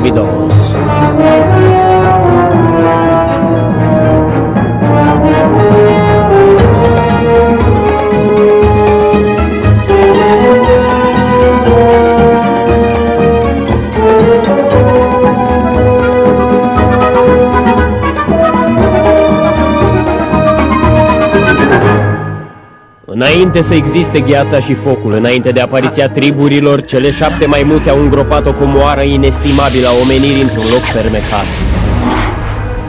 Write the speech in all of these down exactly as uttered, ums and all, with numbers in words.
videos. Înainte să existe gheața și focul, înainte de apariția triburilor, cele șapte maimuțe au îngropat o comoară inestimabilă a omenirii într-un loc fermecat.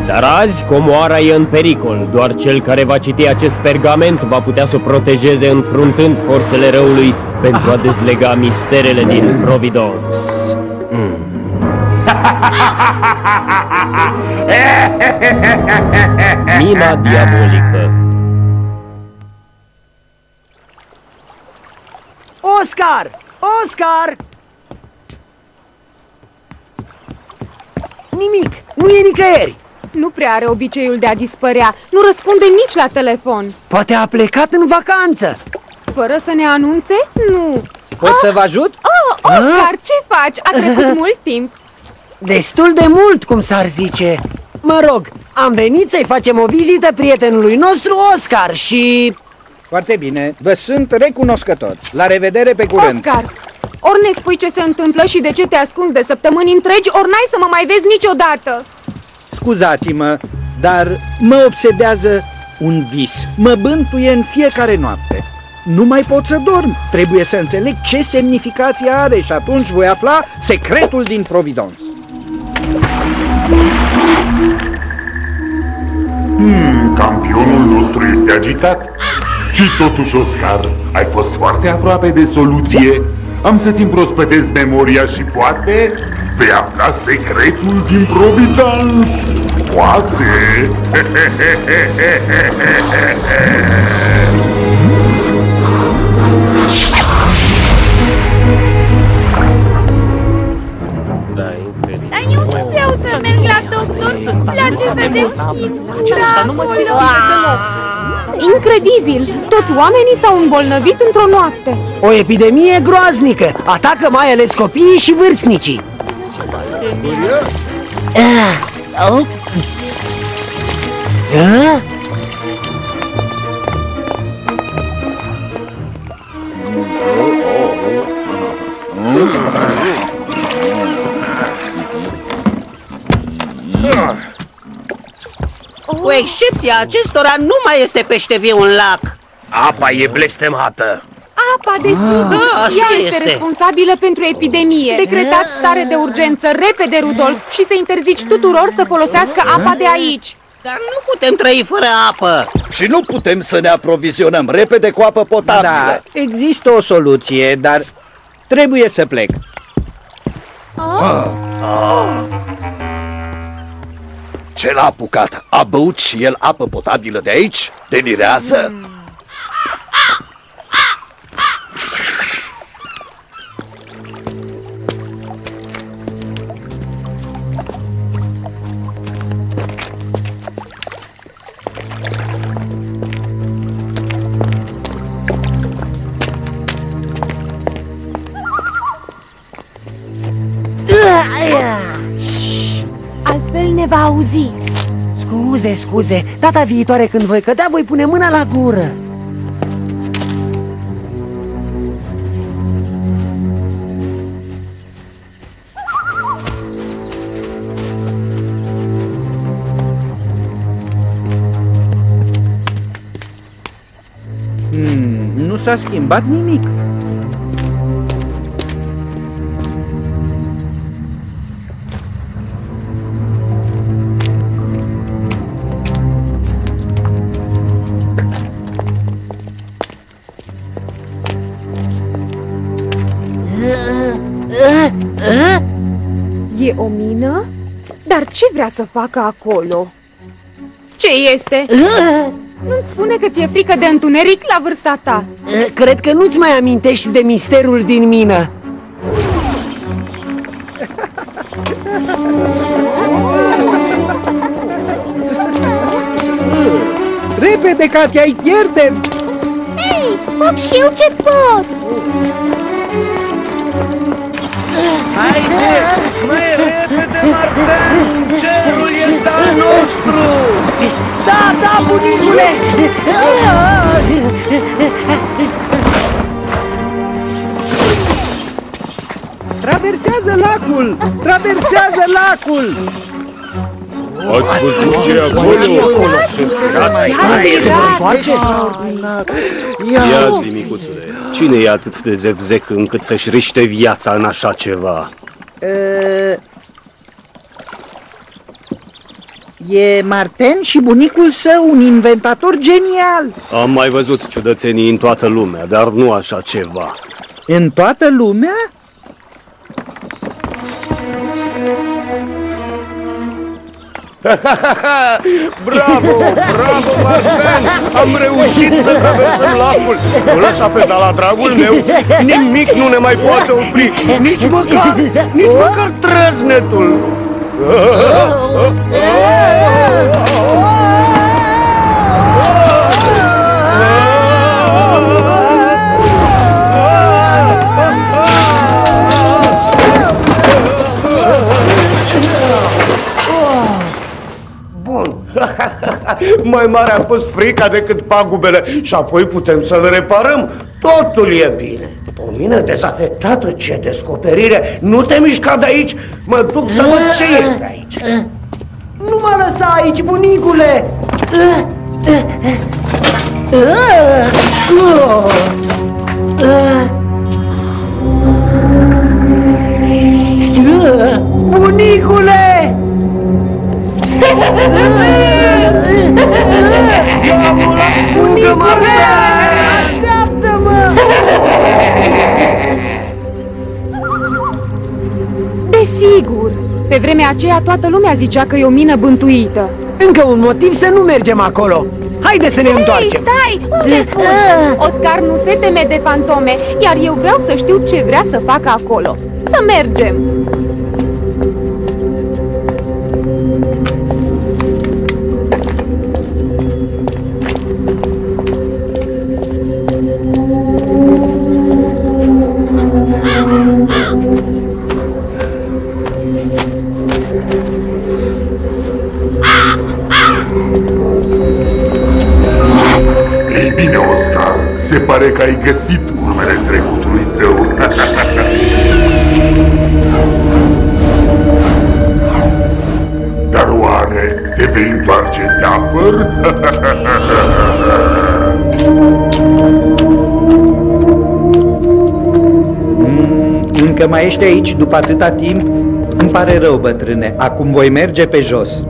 Dar azi, comoara e în pericol. Doar cel care va citi acest pergament va putea să o protejeze, înfruntând forțele răului pentru a dezlega misterele din Providence. Mm. Mina diabolică. Oscar! Oscar! Nimic! Nu e nicăieri! Nu prea are obiceiul de a dispărea. Nu răspunde nici la telefon. Poate a plecat în vacanță. Fără să ne anunțe? Nu. Pot ah. să vă ajut? Oh, Oscar, ah. ce faci? A trecut mult timp. Destul de mult, cum s-ar zice. Mă rog, am venit să-i facem o vizită prietenului nostru, Oscar, și... Foarte bine, vă sunt recunoscător. La revedere pe curând. Oscar, ori ne spui ce se întâmplă și de ce te ascunzi de săptămâni întregi, ori n-ai să mă mai vezi niciodată. Scuzați-mă, dar mă obsedează un vis. Mă bântuie în fiecare noapte. Nu mai pot să dorm. Trebuie să înțeleg ce semnificație are și atunci voi afla secretul din Providence. Hmm, campionul nostru este agitat. Și totuși, Oscar, ai fost foarte aproape de soluție. Am să-ți împrospătezi memoria și poate vei afla secretul din Providence. Poate. Dar eu nu vreau să merg la doctor, la ce să deschid. Incredibil! Toți oamenii s-au îmbolnăvit într-o noapte. O epidemie groaznică. Atacă mai ales copiii și vârstnicii. Cu excepția acestora, nu mai este pește viu în lac. Apa e blestemată. Apa, desigur, ah, ea este responsabilă pentru epidemie. Decretați stare de urgență repede, Rudolf, și să interzici tuturor să folosească apa de aici. Dar nu putem trăi fără apă. Și nu putem să ne aprovizionăm repede cu apă potabilă. Da, există o soluție, dar trebuie să plec. Ah. Ah. Ah. Ce l-a apucat? A băut și el apă potabilă de aici? De nirează? Mm. Ne va auzi. Scuze, scuze. Data viitoare când voi cădea, voi pune mâna la gură. Hmm, nu s-a schimbat nimic. O mină? Dar ce vrea să facă acolo? Ce este? Nu-mi spune că ți-e frică de întuneric la vârsta ta. Cred că nu-ți mai amintești de misterul din mină. Repede, ca te-ai pierde! Hei, fac și eu ce pot! Haide! Mai repede! Cerul este al nostru! Da, da, bunicule! Traversează lacul! Traversează lacul! Ați văzut ce acolo? Ia zi, micuțule, cine e atât de zevzec încât să-și riște viața în așa ceva? E Marten și bunicul său, un inventator genial. Am mai văzut ciudățenii în toată lumea, dar nu așa ceva. În toată lumea? Bravo, bravo, Marcel! Am reușit să traversăm lacul! Nu lăsa pedala, dragul meu! Nimic nu ne mai poate opri! Nici măcar, nici măcar trăznetul! Mai mare a fost frica decât pagubele și apoi putem să-l reparăm. Totul e bine. O mină dezafectată, ce descoperire! Nu te mișca de aici, mă duc să văd ce este aici. Nu mă lăsa aici, bunicule! Bunicule! Bunicule, așteaptă-mă! Desigur! Pe vremea aceea toată lumea zicea că e o mină bântuită. Încă un motiv să nu mergem acolo. Haide să ne Hei, întoarcem! Stai! Unde pun? Oscar nu se teme de fantome, iar eu vreau să știu ce vrea să facă acolo. Să mergem! Se pare că ai găsit urmele trecutului tău. Dar oare te vei întoarce de-afăr? Mm, încă mai ești aici după atâta timp? Îmi pare rău, bătrâne. Acum voi merge pe jos.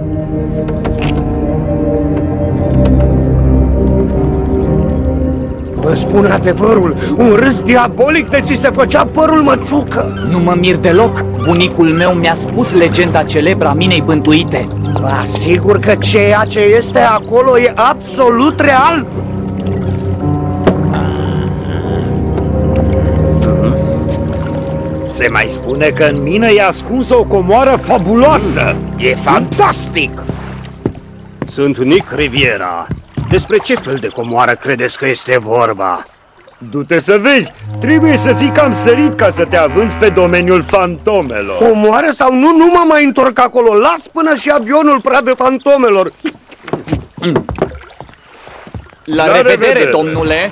Vă spun adevărul, un râs diabolic de ți se făcea părul măciucă. Nu mă mir deloc, bunicul meu mi-a spus legenda celebră a minei bântuite. Vă asigur că ceea ce este acolo e absolut real. Se mai spune că în mină e ascunsă o comoară fabuloasă. E fantastic! Sunt Nick Riviera. Despre ce fel de comoară credeți că este vorba? Du-te să vezi! Trebuie să fii cam sărit ca să te avânți pe domeniul fantomelor. Comoară sau nu, nu mă mai întorc acolo. Las până și avionul pradă fantomelor. La, La revedere, revedere, domnule!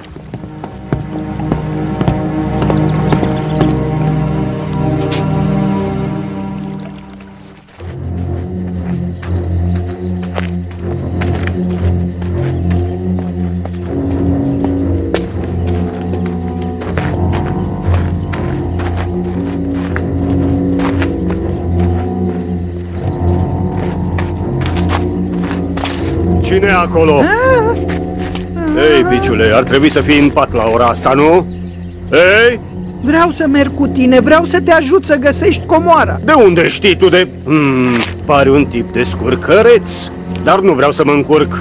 Cine acolo? Ei, piciule, ar trebui să fii în pat la ora asta, nu? Ei? Vreau să merg cu tine, vreau să te ajut să găsești comoara. De unde știi tu de... Hmm, pare un tip de scurcăreț, dar nu vreau să mă încurc.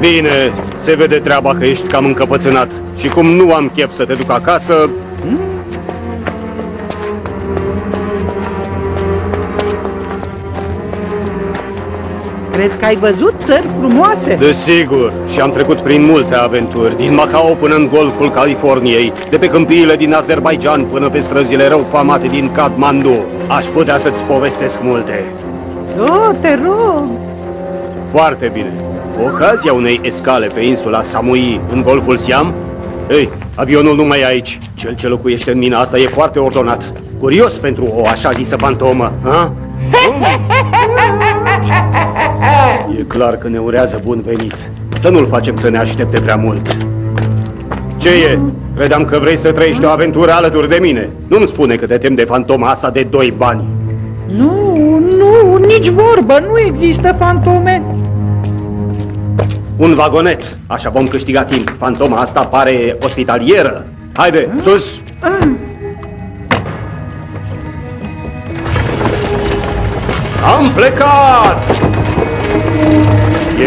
Bine, se vede treaba că ești cam încăpățânat și cum nu am chef să te duc acasă... Cred că ai văzut țări frumoase. Desigur, și am trecut prin multe aventuri, din Macao până în Golful Californiei, de pe câmpiile din Azerbaijan până pe străzile rău famate din Kathmandu. Aș putea să-ți povestesc multe. Oh, te rog! Foarte bine. Ocazia unei escale pe insula Samui, în Golful Siam? Ei, avionul nu mai e aici. Cel ce locuiește în mina asta e foarte ordonat. Curios pentru o așa zisă fantomă, ha? E clar că ne urează bun venit. Să nu-l facem să ne aștepte prea mult. Ce e? Credeam că vrei să trăiești o aventură alături de mine. Nu-mi spune că te temi de fantoma asta de doi bani. Nu, nu, nici vorbă, nu există fantome. Un vagonet, așa vom câștiga timp. Fantoma asta pare ospitalieră. Haide, sus! Am plecat!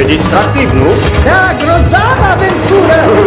E distractiv, nu? Da, grozavă aventură!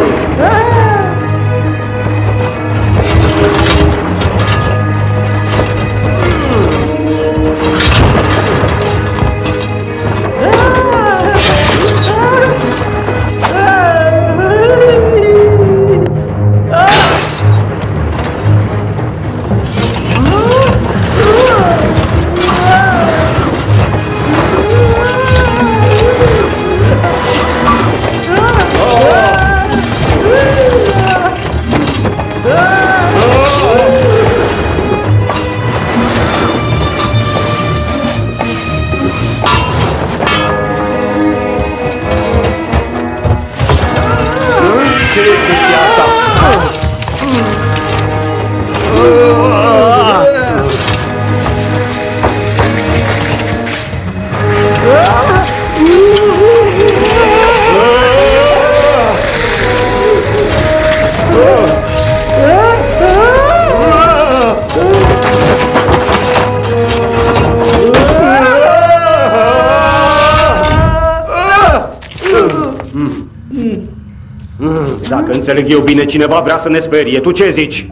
Înțeleg eu bine, cineva vrea să ne sperie. Tu ce zici?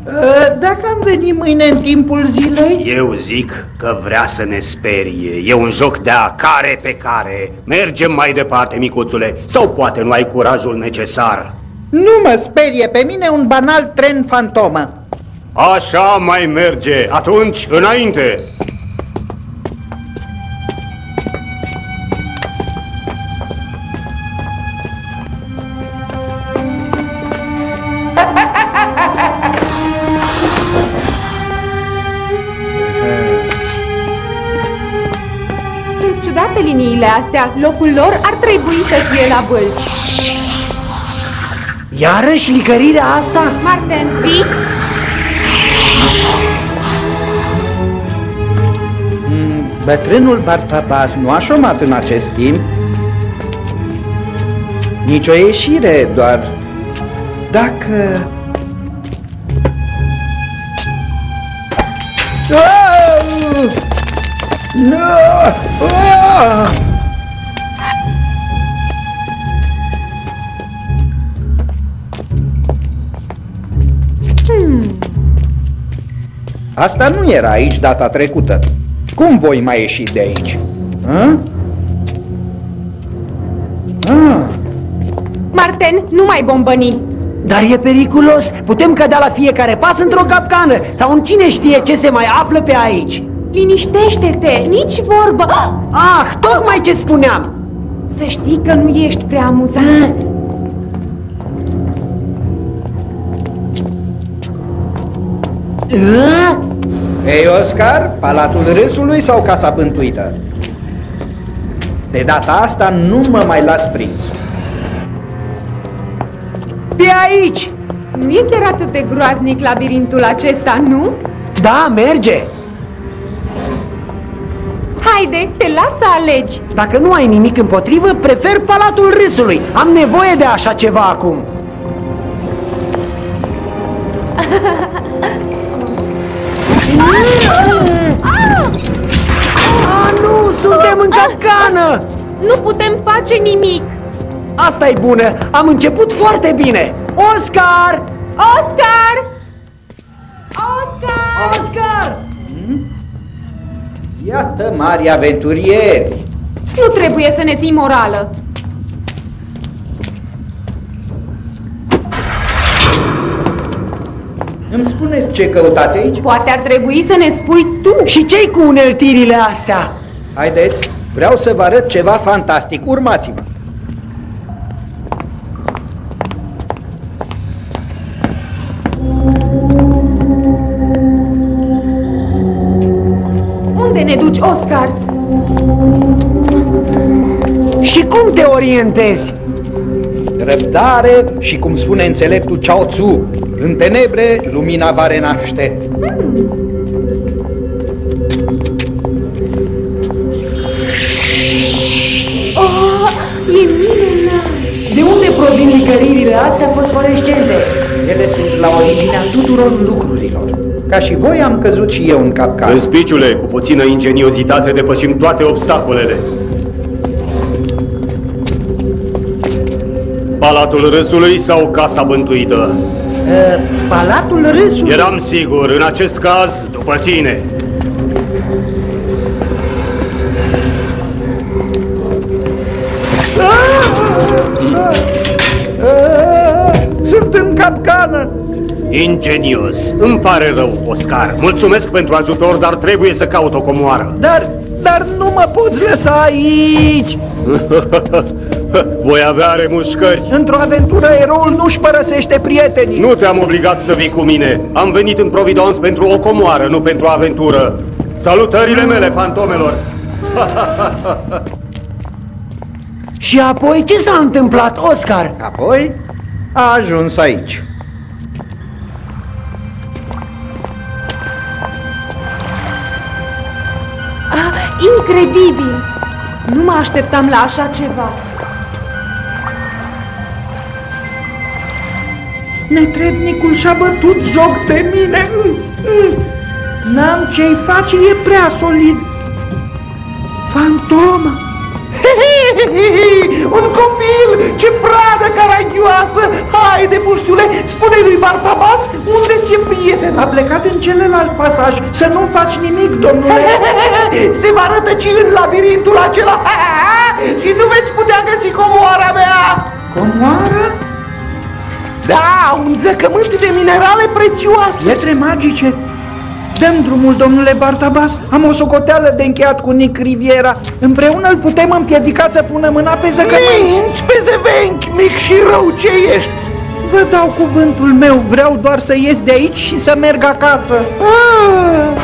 Dacă am venit mâine în timpul zilei? Eu zic că vrea să ne sperie. E un joc de a care pe care. Mergem mai departe, micuțule. Sau poate nu ai curajul necesar. Nu mă sperie pe mine un banal tren fantomă. Așa mai merge. Atunci, înainte. Astea, locul lor ar trebui să fie la bălci. Iarăși licărirea asta? Martin, pic! Mm, bătrânul Bartabas nu a șomat în acest timp. Nici o ieșire, doar dacă... Oh! No! Oh! Asta nu era aici data trecută. Cum voi mai ieși de aici? A? A. Martin, nu mai bombăni! Dar e periculos! Putem cădea la fiecare pas într-o capcană! Sau în cine știe ce se mai află pe aici! Liniștește-te! Nici vorbă! Ah, tocmai ce spuneam! Să știi că nu ești prea amuzant! A? Ei, Oscar, Palatul Râsului sau Casa Bântuită? De data asta nu mă mai las prins. Pe aici! Nu e chiar atât de groaznic labirintul acesta, nu? Da, merge! Haide, te las să alegi! Dacă nu ai nimic împotrivă, prefer Palatul Râsului. Am nevoie de așa ceva acum. Ah, nu! Suntem în capcană! Nu putem face nimic! Asta e bună! Am început foarte bine! Oscar! Oscar! Oscar! Oscar! Iată mari aventurieri! Nu trebuie să ne ții morală. Îmi spuneți ce căutați aici? Poate ar trebui să ne spui tu. Și ce-i cu uneltirile astea? Haideți, vreau să vă arăt ceva fantastic. Urmați-mă. Unde ne duci, Oscar? Și cum te orientezi? Răbdare și, cum spune înțeleptul Chiao Tzu, în tenebre lumina va renaște. Oh, e minunat! De unde provin licăririle astea fosforescente? Ele sunt la originea tuturor lucrurilor. Ca și voi am căzut și eu în capcană. În spiciule, cu puțină ingeniozitate depășim toate obstacolele. Palatul Râsului sau Casa Bântuită? Uh, Palatul Râsului? Eram sigur, în acest caz, după tine. Sunt în capcană! Ingenios. Îmi pare rău, Oscar. Mulțumesc pentru ajutor, dar trebuie să caut o comoară. Dar, dar nu mă poți lăsa aici! Voi avea remușcări. Într-o aventură, eroul nu-și părăsește prietenii. Nu te-am obligat să vii cu mine. Am venit în Providence pentru o comoară, nu pentru o aventură. Salutările mele, fantomelor! Și apoi, ce s-a întâmplat, Oscar? Apoi, a ajuns aici. Ah, incredibil! Nu mă așteptam la așa ceva. Netrebnicul și-a bătut joc de mine. N-am ce-i face, e prea solid. Fantomă! Un copil! Ce pradă caragioasă! Haide, puștiule, spune lui Bartabas unde ți-e prieten. A plecat în celălalt pasaj. Să nu faci nimic, domnule. Se va rătăci în labirintul acela și nu veți putea găsi comoara mea. Comoara? Da, un zăcământ de minerale prețioase. Pietre magice. Dăm drumul, domnule Bartabas. Am o socoteală de încheiat cu Nick Riviera. Împreună îl putem împiedica să pună mâna pe zăcământ. Minți pe zevenchi, mic și rău ce ești. Vă dau cuvântul meu. Vreau doar să ies de aici și să merg acasă. Ah.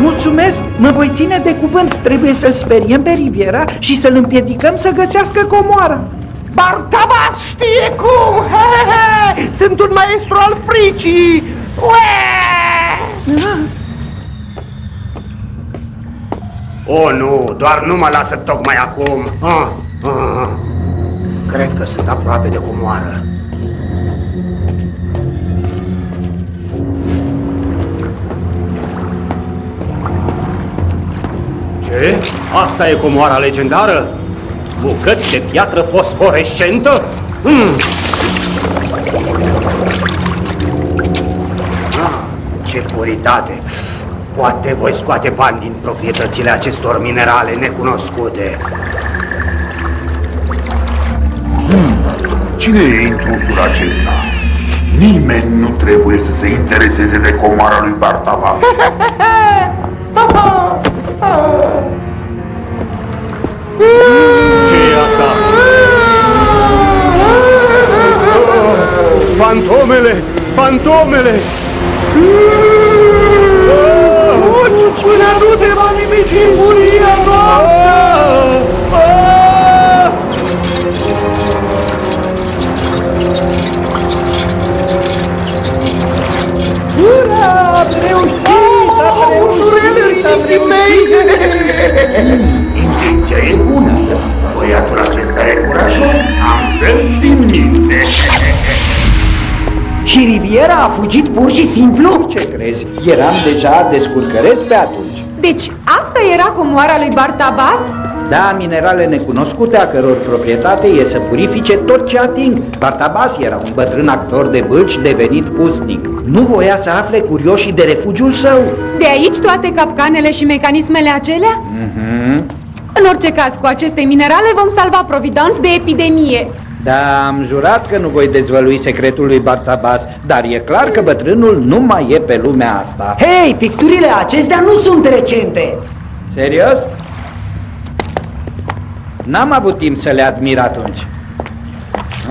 Mulțumesc, mă voi ține de cuvânt. Trebuie să-l speriem pe Riviera și să-l împiedicăm să găsească comoara. Bartabas știe cum! He, he, he. Sunt un maestru al fricii! Uee! Oh, nu! Doar nu mă lasă tocmai acum! Ah, ah. Cred că sunt aproape de comoară. Ce? Asta e comoara legendară? Bucăți de piatră fosforescentă? Mm. Ah, ce puritate! Poate voi scoate bani din proprietățile acestor minerale necunoscute. Mm. Cine e intrusul acesta? Nimeni nu trebuie să se intereseze de comoara lui Bartabas. Fantomele! Fantomele! Până nu te va nimic în buria noastră! Am reușit! Am reușit! Intenția e bună! Băiatul acesta e curajos! Am să-l țin minte! Și Riviera a fugit pur și simplu? Ce crezi? Eram deja descurcăreț pe atunci. Deci asta era comoara lui Bartabas? da minerale necunoscute, a căror proprietate e să purifice tot ce ating. Bartabas era un bătrân actor de bâlci devenit pustnic. Nu voia să afle curioșii de refugiul său. De aici toate capcanele și mecanismele acelea? Mm-hmm. În orice caz, cu aceste minerale vom salva Providence de epidemie. Da, am jurat că nu voi dezvălui secretul lui Bartabas, dar e clar că bătrânul nu mai e pe lumea asta. Hei, picturile acestea nu sunt recente. Serios? N-am avut timp să le admir atunci.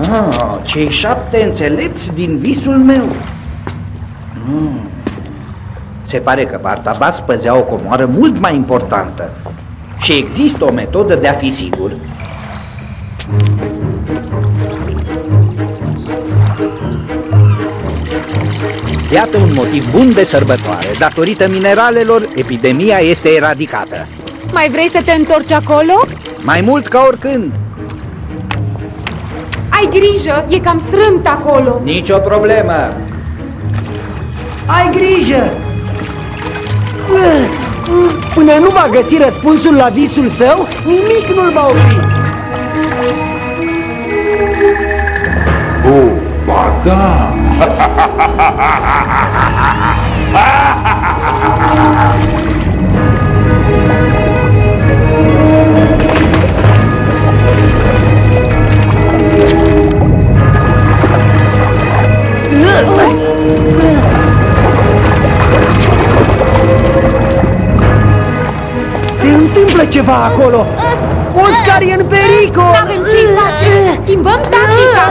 Ah, cei șapte înțelepți din visul meu. Mm. Se pare că Bartabas păzea o comoară mult mai importantă. Și există o metodă de a fi sigur. Iată un motiv bun de sărbătoare. Datorită mineralelor, epidemia este eradicată. Mai vrei să te întorci acolo? Mai mult ca oricând. Ai grijă, e cam strâmt acolo. Nicio problemă. Ai grijă. Până nu va găsi răspunsul la visul său, nimic nu-l va opri. Oh, ba da! Se întâmplă ceva acolo! Oscar e în pericol! N-avem ce-i face! Schimbăm tactica!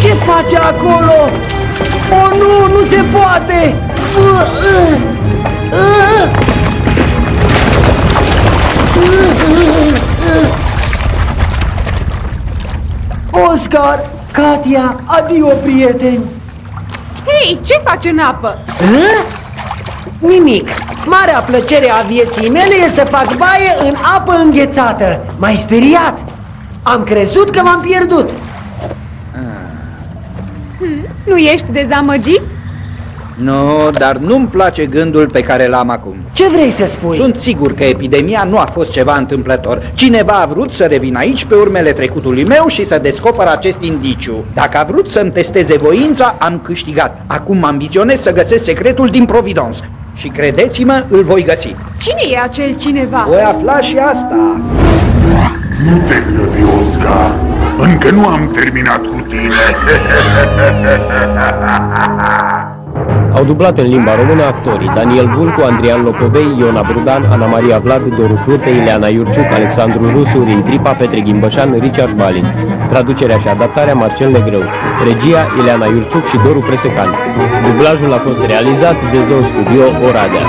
Ce face acolo? O, nu! Nu se poate! Oscar, Katia, adio, prieteni! Hei, ce faci în apă? A? Nimic. Marea plăcere a vieții mele e să fac baie în apă înghețată. M-ai speriat. Am crezut că m-am pierdut. Hmm, nu ești dezamăgit? Nu, dar nu-mi place gândul pe care l-am acum. Ce vrei să spui? Sunt sigur că epidemia nu a fost ceva întâmplător. Cineva a vrut să revină aici pe urmele trecutului meu și să descoperă acest indiciu. Dacă a vrut să-mi testeze voința, am câștigat. Acum ambiționez să găsesc secretul din Providence. Și credeți-mă, îl voi găsi. Cine e acel cineva? Voi afla și asta. Nu te grăbi, Oscar. Încă nu am terminat cu tine. Au dublat în limba română actorii Daniel Vulcu, Andrian Locovei, Ioana Brudan, Ana Maria Vlad, Doru Flurte, Ileana Iurciuc, Alexandru Rusu, din Tripa, Petre Ghimbașan, Richard Balin. Traducerea și adaptarea Marcel Negrău. Regia Ileana Iurciuc și Doru Presecan. Dublajul a fost realizat de Zone Studio Oradea.